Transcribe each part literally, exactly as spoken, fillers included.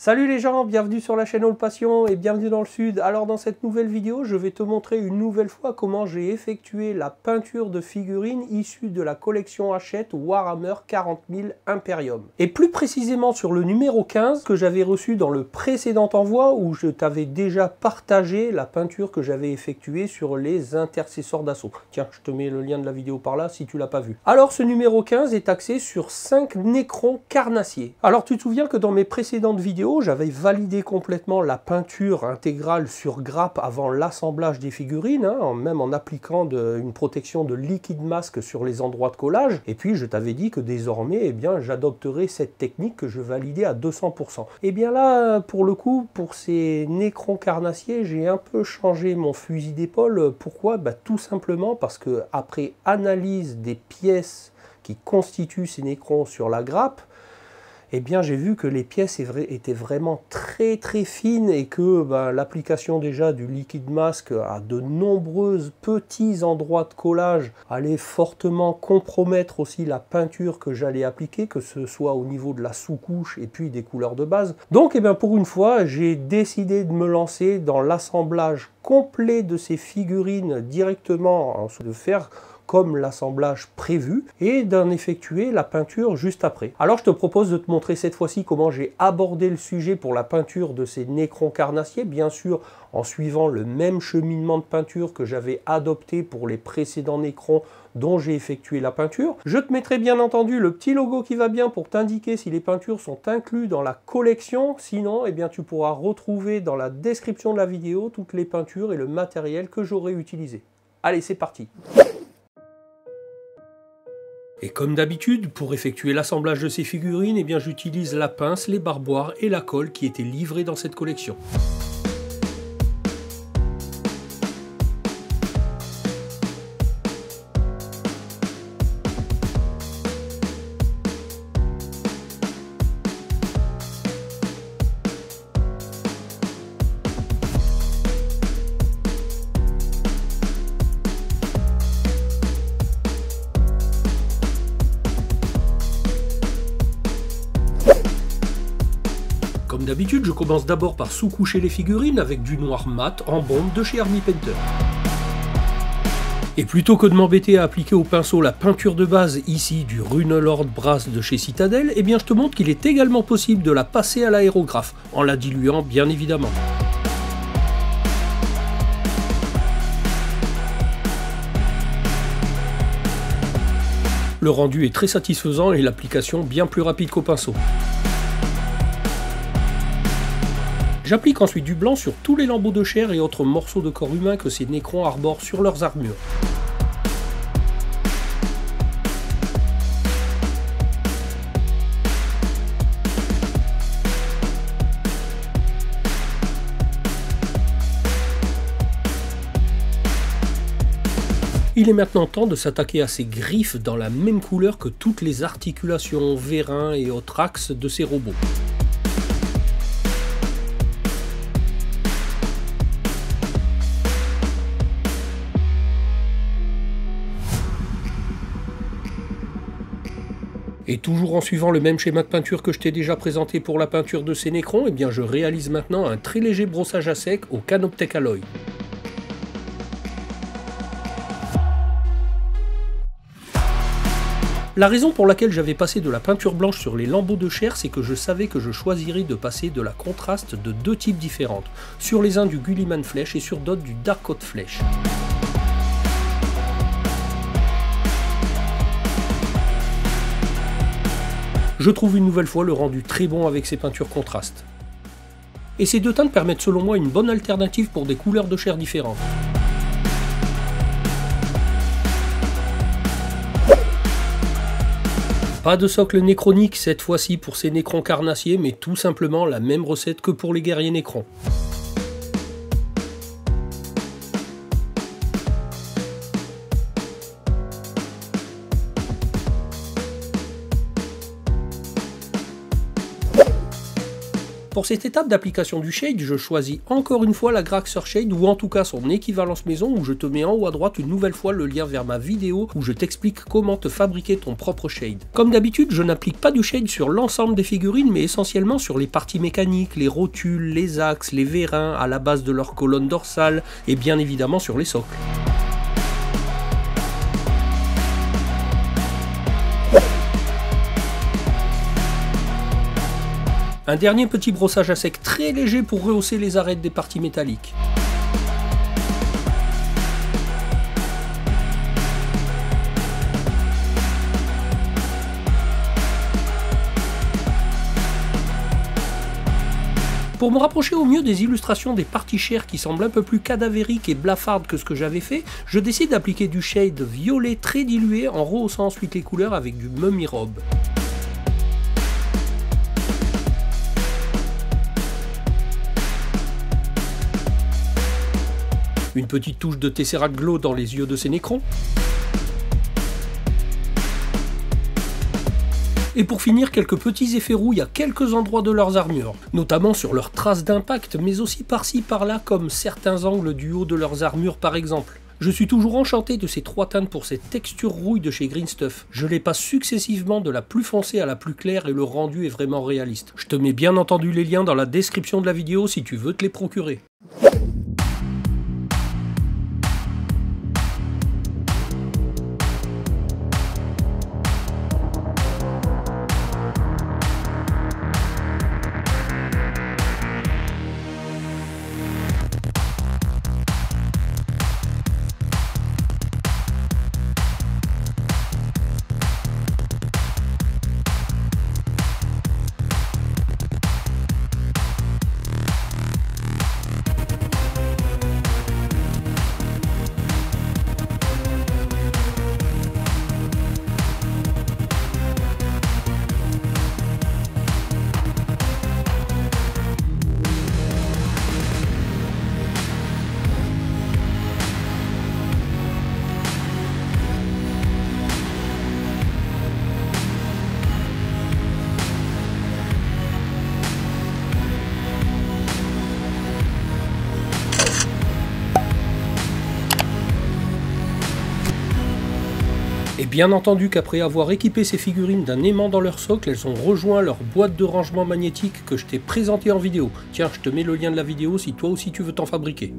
Salut les gens, bienvenue sur la chaîne Allpassion et bienvenue dans le sud. Alors dans cette nouvelle vidéo, je vais te montrer une nouvelle fois comment j'ai effectué la peinture de figurines issue de la collection Hachette Warhammer quarante mille Imperium. Et plus précisément sur le numéro quinze que j'avais reçu dans le précédent envoi où je t'avais déjà partagé la peinture que j'avais effectuée sur les intercesseurs d'assaut. Tiens, je te mets le lien de la vidéo par là si tu l'as pas vu. Alors ce numéro quinze est axé sur cinq Necrons Carnassiers. Alors tu te souviens que dans mes précédentes vidéos, j'avais validé complètement la peinture intégrale sur grappe avant l'assemblage des figurines, hein, même en appliquant de, une protection de liquide masque sur les endroits de collage. Et puis je t'avais dit que désormais, eh bien, j'adopterais cette technique que je validais à deux cents pour cent. Et bien là, pour le coup, pour ces Necrons Carnassiers, j'ai un peu changé mon fusil d'épaule. Pourquoi? Bah, tout simplement parce que après analyse des pièces qui constituent ces Necrons sur la grappe, eh bien j'ai vu que les pièces étaient vraiment très très fines et que ben, l'application déjà du liquide masque à de nombreux petits endroits de collage allait fortement compromettre aussi la peinture que j'allais appliquer, que ce soit au niveau de la sous-couche et puis des couleurs de base. Donc eh bien, pour une fois, j'ai décidé de me lancer dans l'assemblage complet de ces figurines directement, hein, de faire comme l'assemblage prévu et d'en effectuer la peinture juste après. Alors je te propose de te montrer cette fois-ci comment j'ai abordé le sujet pour la peinture de ces Necrons Carnassiers, bien sûr en suivant le même cheminement de peinture que j'avais adopté pour les précédents Necrons dont j'ai effectué la peinture. Je te mettrai bien entendu le petit logo qui va bien pour t'indiquer si les peintures sont incluses dans la collection. Sinon, eh bien, tu pourras retrouver dans la description de la vidéo toutes les peintures et le matériel que j'aurai utilisé. Allez, c'est parti! Et comme d'habitude, pour effectuer l'assemblage de ces figurines, eh bien j'utilise la pince, les barboires et la colle qui étaient livrées dans cette collection. Comme d'habitude, je commence d'abord par sous-coucher les figurines avec du noir mat en bombe de chez Army Painter. Et plutôt que de m'embêter à appliquer au pinceau la peinture de base, ici du Runelord Brass de chez Citadel, eh bien je te montre qu'il est également possible de la passer à l'aérographe, en la diluant bien évidemment. Le rendu est très satisfaisant et l'application bien plus rapide qu'au pinceau. J'applique ensuite du blanc sur tous les lambeaux de chair et autres morceaux de corps humain que ces Necrons arborent sur leurs armures. Il est maintenant temps de s'attaquer à ces griffes dans la même couleur que toutes les articulations, vérins et autres axes de ces robots. Et toujours en suivant le même schéma de peinture que je t'ai déjà présenté pour la peinture de ces Necrons, eh bien je réalise maintenant un très léger brossage à sec au Canoptek Alloy. La raison pour laquelle j'avais passé de la peinture blanche sur les lambeaux de chair, c'est que je savais que je choisirais de passer de la contraste de deux types différentes, sur les uns du Guilliman Flesh et sur d'autres du Dark Oath Flesh. Je trouve une nouvelle fois le rendu très bon avec ces peintures contrastes. Et ces deux teintes permettent selon moi une bonne alternative pour des couleurs de chair différentes. Pas de socle nécronique cette fois-ci pour ces Necrons Carnassiers, mais tout simplement la même recette que pour les guerriers Necrons. Pour cette étape d'application du shade, je choisis encore une fois l'Agrax Earthshade ou en tout cas son équivalence maison, où je te mets en haut à droite une nouvelle fois le lien vers ma vidéo où je t'explique comment te fabriquer ton propre shade. Comme d'habitude, je n'applique pas du shade sur l'ensemble des figurines mais essentiellement sur les parties mécaniques, les rotules, les axes, les vérins, à la base de leur colonne dorsale et bien évidemment sur les socles. Un dernier petit brossage à sec très léger pour rehausser les arêtes des parties métalliques. Pour me rapprocher au mieux des illustrations des parties chères qui semblent un peu plus cadavériques et blafardes que ce que j'avais fait, je décide d'appliquer du shade violet très dilué en rehaussant ensuite les couleurs avec du mummy robe. Une petite touche de Tesseract Glow dans les yeux de ces Necrons. Et pour finir, quelques petits effets rouille à quelques endroits de leurs armures, notamment sur leurs traces d'impact, mais aussi par-ci par-là comme certains angles du haut de leurs armures par exemple. Je suis toujours enchanté de ces trois teintes pour cette texture rouille de chez Green Stuff. Je les passe successivement de la plus foncée à la plus claire et le rendu est vraiment réaliste. Je te mets bien entendu les liens dans la description de la vidéo si tu veux te les procurer. Et bien entendu qu'après avoir équipé ces figurines d'un aimant dans leur socle, elles ont rejoint leur boîte de rangement magnétique que je t'ai présentée en vidéo. Tiens, je te mets le lien de la vidéo si toi aussi tu veux t'en fabriquer.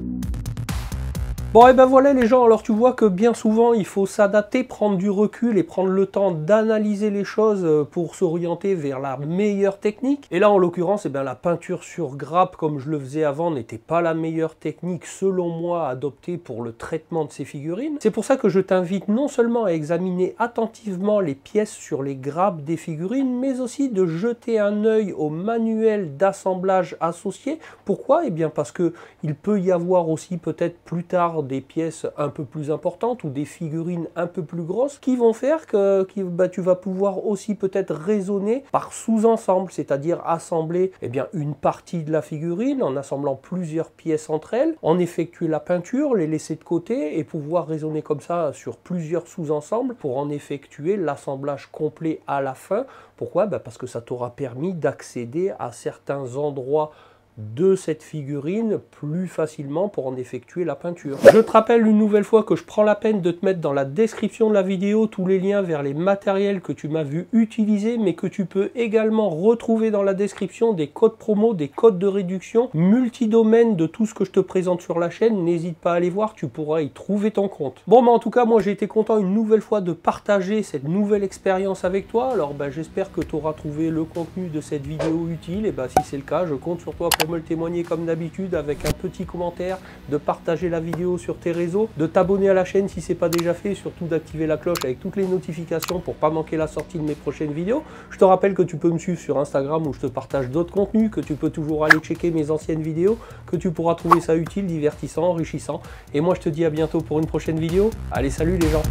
Bon et ben voilà les gens, alors tu vois que bien souvent il faut s'adapter, prendre du recul et prendre le temps d'analyser les choses pour s'orienter vers la meilleure technique. Et là en l'occurrence, eh ben, la peinture sur grappe comme je le faisais avant n'était pas la meilleure technique selon moi adoptée pour le traitement de ces figurines. C'est pour ça que je t'invite non seulement à examiner attentivement les pièces sur les grappes des figurines, mais aussi de jeter un œil au manuel d'assemblage associé. Pourquoi? Eh bien parce que il peut y avoir aussi peut-être plus tard des pièces un peu plus importantes ou des figurines un peu plus grosses qui vont faire que, que bah, tu vas pouvoir aussi peut-être raisonner par sous-ensemble, c'est-à-dire assembler eh bien, une partie de la figurine en assemblant plusieurs pièces entre elles, en effectuer la peinture, les laisser de côté et pouvoir raisonner comme ça sur plusieurs sous-ensembles pour en effectuer l'assemblage complet à la fin. Pourquoi? Bah, parce que ça t'aura permis d'accéder à certains endroits de cette figurine plus facilement pour en effectuer la peinture. Je te rappelle une nouvelle fois que je prends la peine de te mettre dans la description de la vidéo tous les liens vers les matériels que tu m'as vu utiliser, mais que tu peux également retrouver dans la description des codes promo, des codes de réduction, multi-domaines de tout ce que je te présente sur la chaîne. N'hésite pas à aller voir, tu pourras y trouver ton compte. Bon, mais en tout cas, moi j'ai été content une nouvelle fois de partager cette nouvelle expérience avec toi. Alors, ben, j'espère que tu auras trouvé le contenu de cette vidéo utile. Et ben, si c'est le cas, je compte sur toi pour me le témoigner comme d'habitude avec un petit commentaire, de partager la vidéo sur tes réseaux, de t'abonner à la chaîne si c'est pas déjà fait, surtout d'activer la cloche avec toutes les notifications pour pas manquer la sortie de mes prochaines vidéos. Je te rappelle que tu peux me suivre sur Instagram où je te partage d'autres contenus, que tu peux toujours aller checker mes anciennes vidéos, que tu pourras trouver ça utile, divertissant, enrichissant. Et moi je te dis à bientôt pour une prochaine vidéo. Allez, salut les gens!